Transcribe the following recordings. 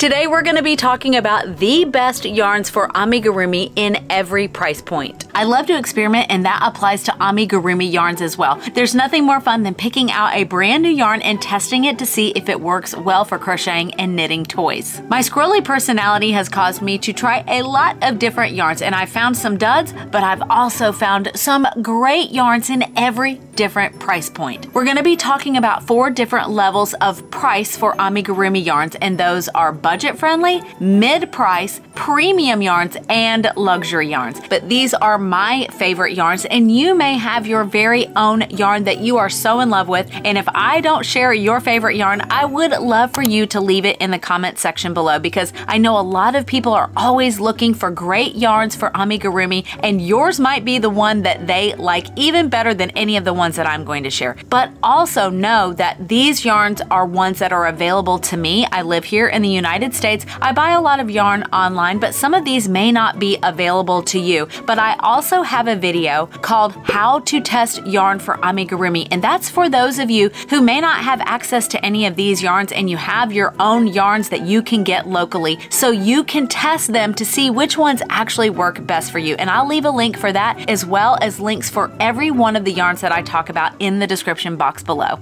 Today we're going to be talking about the best yarns for amigurumi in every price point. I love to experiment, and that applies to amigurumi yarns as well. There's nothing more fun than picking out a brand new yarn and testing it to see if it works well for crocheting and knitting toys. My squirrely personality has caused me to try a lot of different yarns, and I found some duds, but I've also found some great yarns in every different price point. We're going to be talking about 4 different levels of price for amigurumi yarns, and those are budget-friendly, mid-price, premium yarns, and luxury yarns. But these are my favorite yarns, and you may have your very own yarn that you are so in love with, and if I don't share your favorite yarn, I would love for you to leave it in the comment section below, because I know a lot of people are always looking for great yarns for amigurumi, and yours might be the one that they like even better than any of the ones that I'm going to share. But also know that these yarns are ones that are available to me. I live here in the United States. I buy a lot of yarn online, but some of these may not be available to you. But I also have a video called How to Test Yarn for Amigurumi, and that's for those of you who may not have access to any of these yarns and you have your own yarns that you can get locally, so you can test them to see which ones actually work best for you. And I'll leave a link for that, as well as links for every one of the yarns that I talk about in the description box below.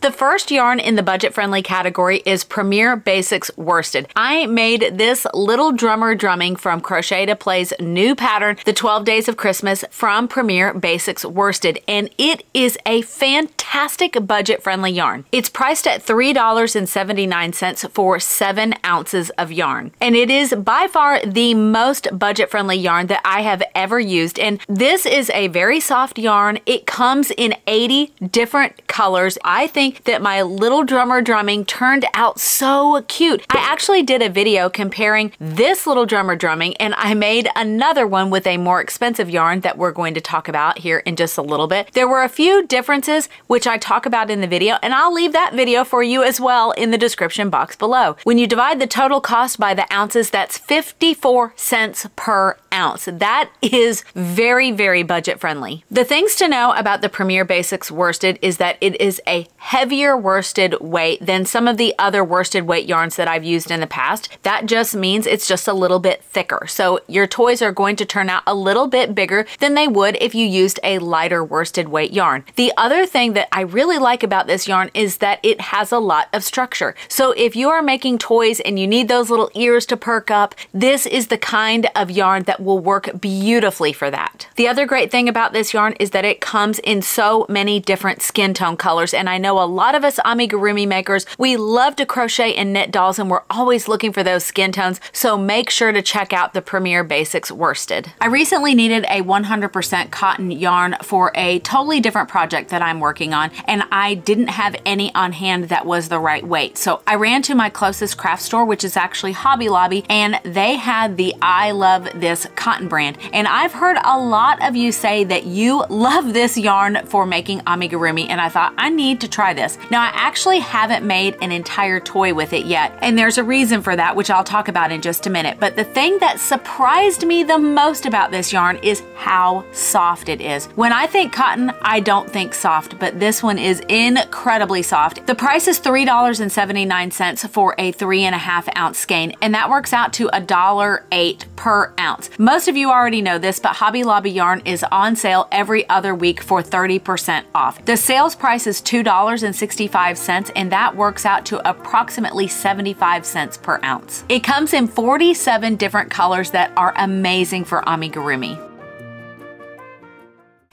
The first yarn in the budget-friendly category is Premier Basics Worsted. I made this Little Drummer Drumming from Crochet to Play's new pattern, The 12 Days of Christmas, from Premier Basics Worsted, and it is a fantastic budget-friendly yarn. It's priced at $3.79 for 7 ounces of yarn, and it is by far the most budget-friendly yarn that I have ever used, and this is a very soft yarn. It comes in 80 different colors. I think that my Little Drummer Drumming turned out so cute. I actually did a video comparing this Little Drummer Drumming, and I made another one with a more expensive yarn that we're going to talk about here in just a little bit. There were a few differences which I talk about in the video, and I'll leave that video for you as well in the description box below. When you divide the total cost by the ounces, that's 54 cents per ounce. That is very, very budget friendly. The things to know about the Premier Basics Worsted is that it is a heavier worsted weight than some of the other worsted weight yarns that I've used in the past. That just means it's just a little bit thicker. So your toys are going to turn out a little bit bigger than they would if you used a lighter worsted weight yarn. The other thing that I really like about this yarn is that it has a lot of structure. So if you are making toys and you need those little ears to perk up, this is the kind of yarn that will work beautifully for that. The other great thing about this yarn is that it comes in so many different skin tone colors, and I know a lot of us amigurumi makers, we love to crochet and knit dolls, and we're always looking for those skin tones, so make sure to check out the Premier Basics Worsted. I recently needed a 100% cotton yarn for a totally different project that I'm working on, and I didn't have any on hand that was the right weight. So I ran to my closest craft store, which is actually Hobby Lobby, and they had the I Love This Cotton brand. And I've heard a lot of you say that you love this yarn for making amigurumi, and I thought I need to try this. Now, I actually haven't made an entire toy with it yet, and there's a reason for that, which I'll talk about in just a minute. But the thing that surprised me the most about this yarn is how soft it is. When I think cotton, I don't think soft, but this one is incredibly soft. The price is $3.79 for a 3.5 ounce skein, and that works out to $1.08 per ounce. Most of you already know this, but Hobby Lobby yarn is on sale every other week for 30% off. The sales price is $2.65, and that works out to approximately 75 cents per ounce. It comes in 47 different colors that are amazing for amigurumi.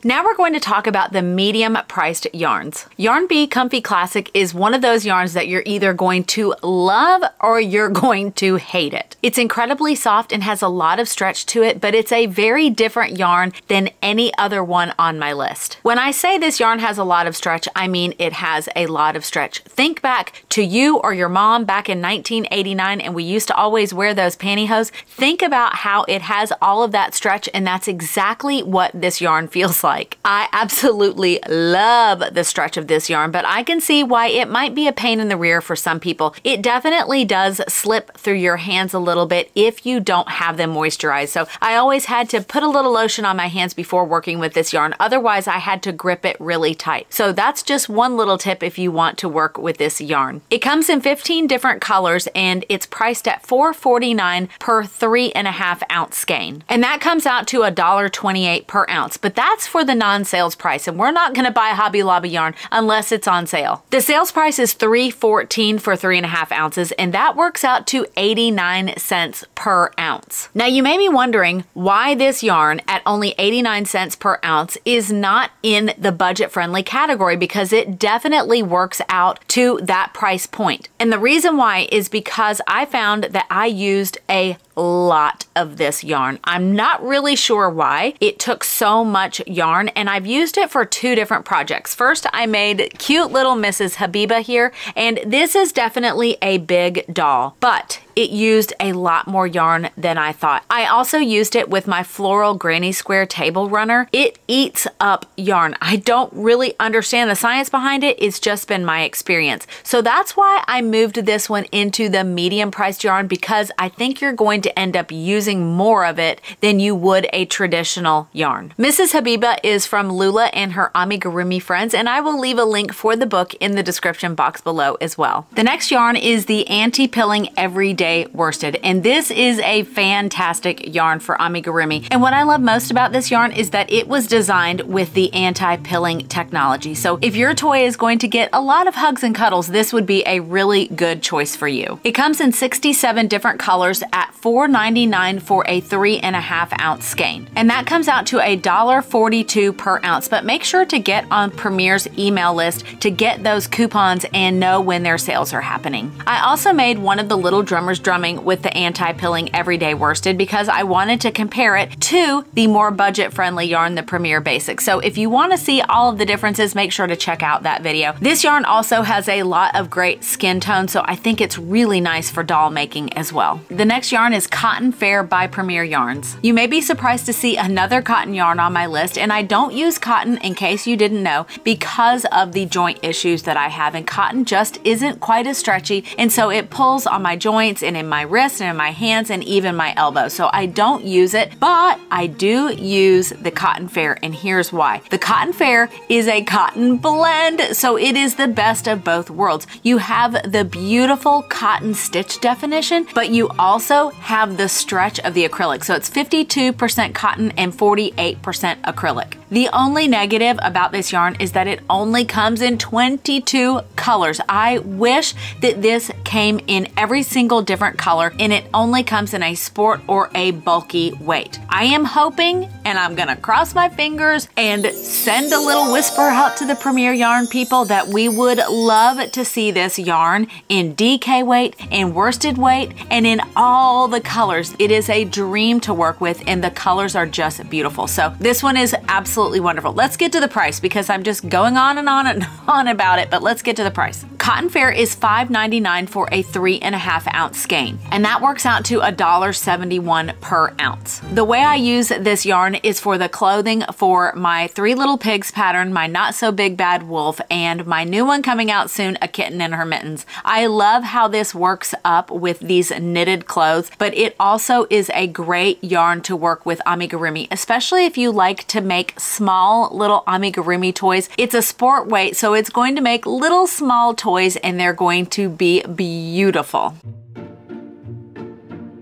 Now we're going to talk about the medium-priced yarns. Yarn Bee Comfy Classic is one of those yarns that you're either going to love or you're going to hate it. It's incredibly soft and has a lot of stretch to it, but it's a very different yarn than any other one on my list. When I say this yarn has a lot of stretch, I mean it has a lot of stretch. Think back to you or your mom back in 1989, and we used to always wear those pantyhose. Think about how it has all of that stretch, and that's exactly what this yarn feels like. like. I absolutely love the stretch of this yarn, but I can see why it might be a pain in the rear for some people. It definitely does slip through your hands a little bit if you don't have them moisturized. So I always had to put a little lotion on my hands before working with this yarn. Otherwise, I had to grip it really tight. So that's just one little tip if you want to work with this yarn. It comes in 15 different colors and it's priced at $4.49 per 3.5 ounce skein. And that comes out to $1.28 per ounce, but that's for the non-sales price. And we're not gonna buy Hobby Lobby yarn unless it's on sale. The sales price is $3.14 for 3.5 ounces, and that works out to 89 cents per ounce. Now you may be wondering why this yarn at only 89 cents per ounce is not in the budget-friendly category, because it definitely works out to that price point. And the reason why is because I found that I used a lot of this yarn. I'm not really sure why it took so much yarn, and I've used it for two different projects. First, I made cute little Mrs. Habiba here, and this is definitely a big doll, but it used a lot more yarn than I thought. I also used it with my floral granny square table runner. It eats up yarn. I don't really understand the science behind it. It's just been my experience. So that's why I moved this one into the medium priced yarn, because I think you're going to end up using more of it than you would a traditional yarn. Mrs. Habiba is from Lula and Her Amigurumi Friends, and I will leave a link for the book in the description box below as well. The next yarn is the Anti-Pilling Everyday Worsted, and this is a fantastic yarn for amigurumi. And what I love most about this yarn is that it was designed with the anti-pilling technology. So if your toy is going to get a lot of hugs and cuddles, this would be a really good choice for you. It comes in 67 different colors at $4.99 for a 3.5 ounce skein, and that comes out to $1.42 per ounce. But make sure to get on Premier's email list to get those coupons and know when their sales are happening. I also made one of the little drummers drumming with the Anti-Pilling Everyday Worsted because I wanted to compare it to the more budget-friendly yarn, the Premier Basics. So if you want to see all of the differences, make sure to check out that video. This yarn also has a lot of great skin tones, so I think it's really nice for doll making as well. The next yarn is Cotton Fair by Premier Yarns. You may be surprised to see another cotton yarn on my list, and I don't use cotton, in case you didn't know, because of the joint issues that I have, and cotton just isn't quite as stretchy, and so it pulls on my joints and in my wrists and in my hands and even my elbow. So I don't use it, but I do use the Cotton Fair, and here's why. The Cotton Fair is a cotton blend, so it is the best of both worlds. You have the beautiful cotton stitch definition, but you also have the stretch of the acrylic. So it's 52% cotton and 48% acrylic. The only negative about this yarn is that it only comes in 22 colors. I wish that this came in every single different color, and it only comes in a sport or a bulky weight. I am hoping, and I'm gonna cross my fingers and send a little whisper out to the Premier Yarn people, that we would love to see this yarn in DK weight, in worsted weight, and in all the colors. It is a dream to work with, and the colors are just beautiful. So this one is absolutely wonderful. Let's get to the price, because I'm just going on and on and on about it, but let's get to the price. Cotton Fair is $5.99 for a 3.5 ounce skein, and that works out to $1.71 per ounce. The way I use this yarn is for the clothing for my Three Little Pigs pattern, my Not So Big Bad Wolf, and my new one coming out soon, A Kitten in Her Mittens. I love how this works up with these knitted clothes, but it also is a great yarn to work with amigurumi, especially if you like to make small little amigurumi toys. It's a sport weight, so it's going to make little small toys, and they're going to be beautiful.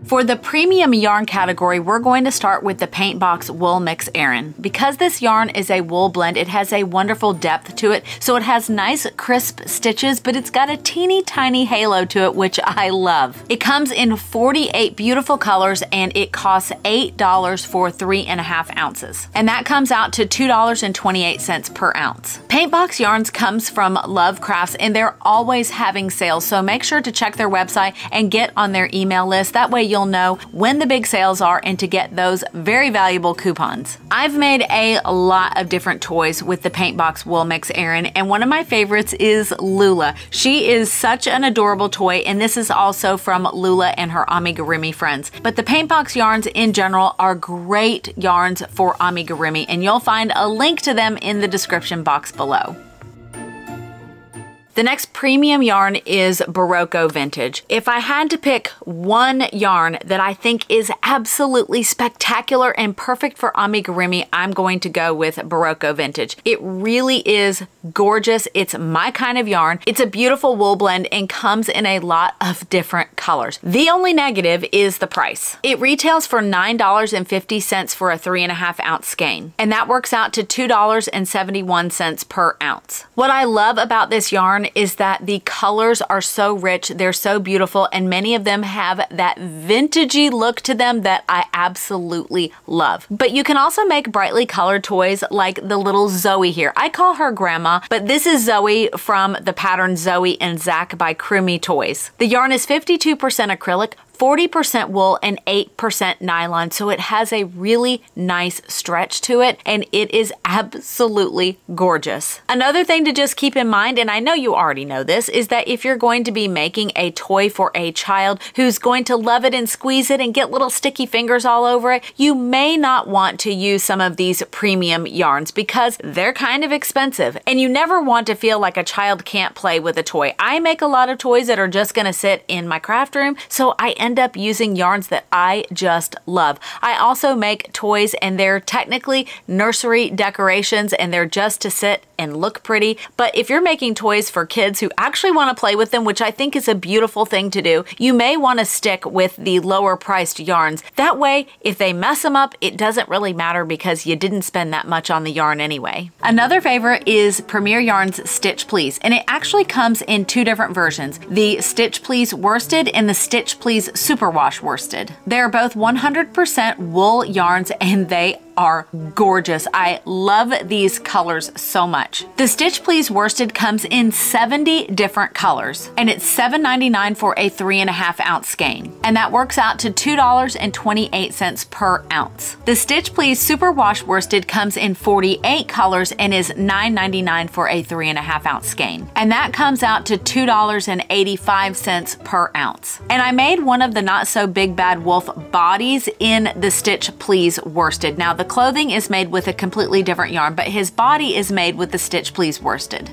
For the premium yarn category, we're going to start with the Paintbox Wool Mix Aran. Because this yarn is a wool blend, it has a wonderful depth to it, so it has nice crisp stitches, but it's got a teeny tiny halo to it, which I love. It comes in 48 beautiful colors, and it costs $8 for 3.5 ounces. And that comes out to $2.28 per ounce. Paintbox Yarns comes from Lovecrafts, and they're always having sales, so make sure to check their website and get on their email list. That way you'll know when the big sales are and to get those very valuable coupons. I've made a lot of different toys with the Paintbox Wool Mix Aran, and one of my favorites is Lula. She is such an adorable toy, and this is also from Lula and Her Amigurumi Friends. But the Paintbox yarns in general are great yarns for amigurumi, and you'll find a link to them in the description box below. The next premium yarn is Berroco Vintage. If I had to pick one yarn that I think is absolutely spectacular and perfect for amigurumi, I'm going to go with Berroco Vintage. It really is gorgeous. It's my kind of yarn. It's a beautiful wool blend and comes in a lot of different colors. The only negative is the price. It retails for $9.50 for a 3.5 ounce skein, and that works out to $2.71 per ounce. What I love about this yarn is that the colors are so rich, they're so beautiful, and many of them have that vintagey look to them that I absolutely love. But you can also make brightly colored toys like the little Zoe here. I call her Grandma, but this is Zoe from the pattern Zoe and Zach by Creamy Toys. The yarn is 52% acrylic, 40% wool, and 8% nylon, so it has a really nice stretch to it, and it is absolutely gorgeous. Another thing to just keep in mind, and I know you already know this, is that if you're going to be making a toy for a child who's going to love it and squeeze it and get little sticky fingers all over it, you may not want to use some of these premium yarns because they're kind of expensive, and you never want to feel like a child can't play with a toy. I make a lot of toys that are just gonna sit in my craft room, so I end up using yarns that I just love. I also make toys, and they're technically nursery decorations, and they're just to sit and look pretty. But if you're making toys for kids who actually want to play with them, which I think is a beautiful thing to do, you may want to stick with the lower priced yarns. That way, if they mess them up, it doesn't really matter because you didn't spend that much on the yarn anyway. Another favorite is Premier Yarns Stitch Please, and it actually comes in two different versions, the Stitch Please Worsted and the Stitch Please Superwash Worsted. They're both 100% wool yarns, and they are gorgeous. I love these colors so much. The Stitch Please Worsted comes in 70 different colors, and it's $7.99 for a 3.5 ounce skein, and that works out to $2.28 per ounce. The Stitch Please Superwash Worsted comes in 48 colors and is $9.99 for a 3.5 ounce skein, and that comes out to $2.85 per ounce. And I made one of the Not So Big Bad Wolf bodies in the Stitch Please Worsted. Now, the clothing is made with a completely different yarn, but his body is made with the Stitch Please Worsted.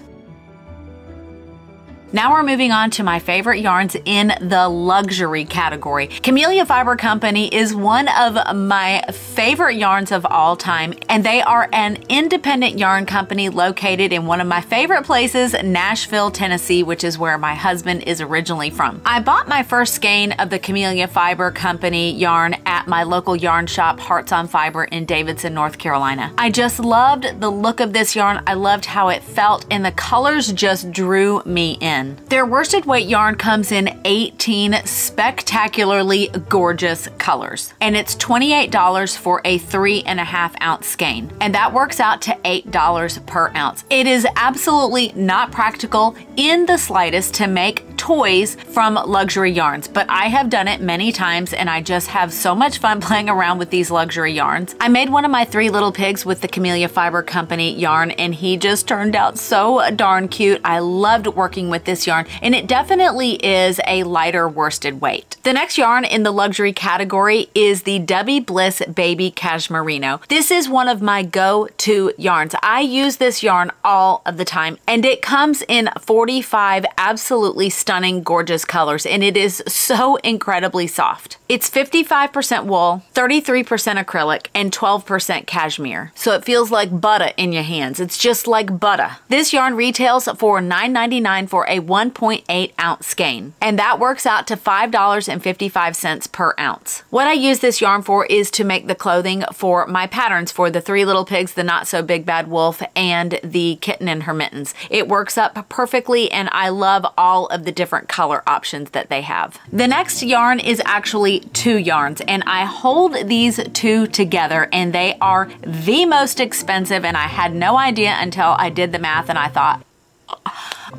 Now we're moving on to my favorite yarns in the luxury category. Camellia Fiber Company is one of my favorite yarns of all time, and they are an independent yarn company located in one of my favorite places, Nashville, Tennessee, which is where my husband is originally from. I bought my first skein of the Camellia Fiber Company yarn at my local yarn shop, Hearts on Fiber in Davidson, North Carolina. I just loved the look of this yarn. I loved how it felt, and the colors just drew me in. Their worsted weight yarn comes in 18 spectacularly gorgeous colors, and it's $28 for a 3.5 ounce skein, and that works out to $8 per ounce. It is absolutely not practical in the slightest to make toys from luxury yarns, but I have done it many times, and I just have so much fun playing around with these luxury yarns. I made one of my Three Little Pigs with the Camellia Fiber Company yarn, and he just turned out so darn cute. I loved working with this yarn, and it definitely is a lighter worsted weight. The next yarn in the luxury category is the Debbie Bliss Baby Cashmerino. This is one of my go-to yarns. I use this yarn all of the time, and it comes in 45 absolutely stunning, gorgeous colors, and it is so incredibly soft. It's 55% wool, 33% acrylic, and 12% cashmere. So it feels like butter in your hands. It's just like butter. This yarn retails for $9.99 for a 1.8 ounce skein, and that works out to $5.55 per ounce. What I use this yarn for is to make the clothing for my patterns for the Three Little Pigs, the Not So Big Bad Wolf, and the Kitten in Her Mittens. It works up perfectly, and I love all of the different color options that they have. The next yarn is actually two yarns, and I hold these two together, and they are the most expensive, and I had no idea until I did the math, and I thought,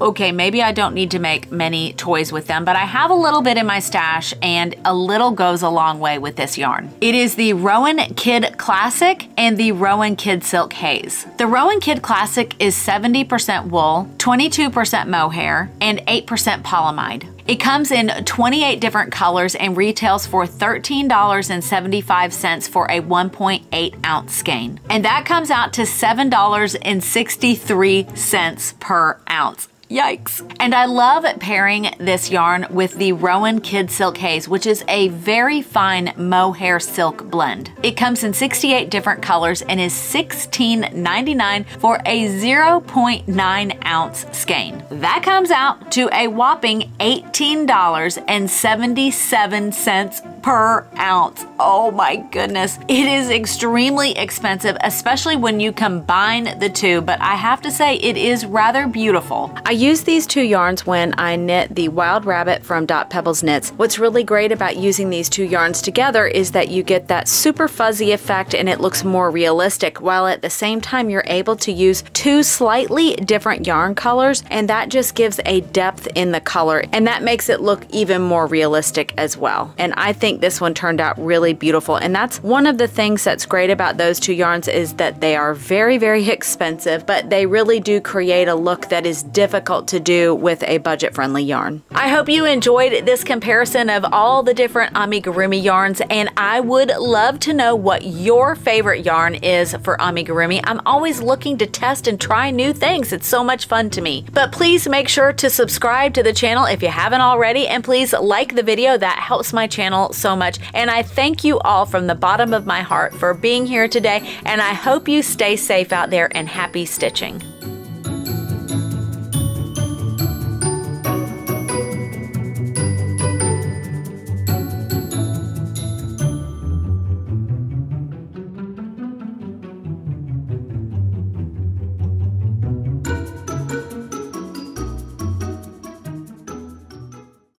okay, maybe I don't need to make many toys with them, but I have a little bit in my stash and a little goes a long way with this yarn. It is the Rowan Kid Classic and the Rowan Kid Silk Haze. The Rowan Kid Classic is 70% wool, 22% mohair, and 8% polyamide. It comes in 28 different colors and retails for $13.75 for a 1.8 ounce skein. And that comes out to $7.63 per ounce. Yikes. And I love pairing this yarn with the Rowan Kid Silk Haze, which is a very fine mohair silk blend. It comes in 68 different colors and is $16.99 for a 0.9 ounce skein. That comes out to a whopping $18.77 per ounce. Oh my goodness. It is extremely expensive, especially when you combine the two, but I have to say it is rather beautiful. I use these two yarns when I knit the Wild Rabbit from Dot Pebbles Knits. What's really great about using these two yarns together is that you get that super fuzzy effect and it looks more realistic, while at the same time you're able to use two slightly different yarn colors, and that just gives a depth in the color and that makes it look even more realistic as well. And I think this one turned out really beautiful, and that's one of the things that's great about those two yarns is that they are very, very expensive, but they really do create a look that is different, difficult to do with a budget-friendly yarn. I hope you enjoyed this comparison of all the different amigurumi yarns, and I would love to know what your favorite yarn is for amigurumi. I'm always looking to test and try new things. It's so much fun to me. But please make sure to subscribe to the channel if you haven't already, and please like the video. That helps my channel so much. And I thank you all from the bottom of my heart for being here today, and I hope you stay safe out there and happy stitching.